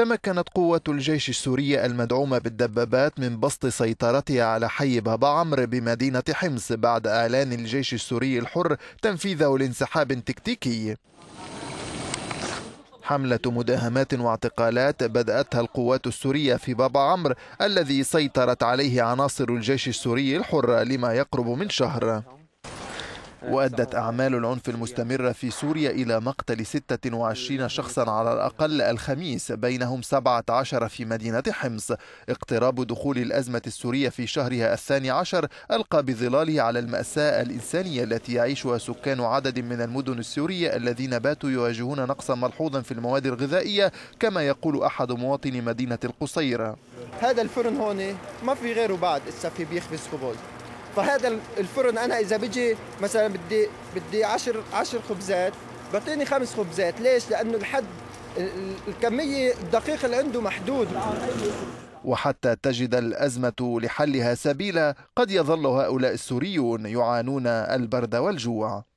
تمكنت قوة الجيش السوري المدعومة بالدبابات من بسط سيطرتها على حي بابا عمرو بمدينة حمص بعد إعلان الجيش السوري الحر تنفيذه لانسحاب تكتيكي. حملة مداهمات واعتقالات بدأتها القوات السورية في بابا عمرو الذي سيطرت عليه عناصر الجيش السوري الحر لما يقرب من شهر. وأدت أعمال العنف المستمرة في سوريا إلى مقتل 26 شخصا على الأقل الخميس، بينهم 17 في مدينة حمص. اقتراب دخول الأزمة السورية في شهرها ال12 ألقى بظلاله على المأساة الإنسانية التي يعيشها سكان عدد من المدن السورية الذين باتوا يواجهون نقصا ملحوظا في المواد الغذائية، كما يقول أحد مواطني مدينة القصير. هذا الفرن هون ما في غيره بعد، إسا في بيخبز خبز. فهذا الفرن أنا إذا بيجي مثلا بدي 10 خبزات، بعطيني 5 خبزات. ليش؟ لأنه الحد الكمية الدقيق اللي عنده محدود. وحتى تجد الأزمة لحلها سبيلا قد يظل هؤلاء السوريون يعانون البرد والجوع.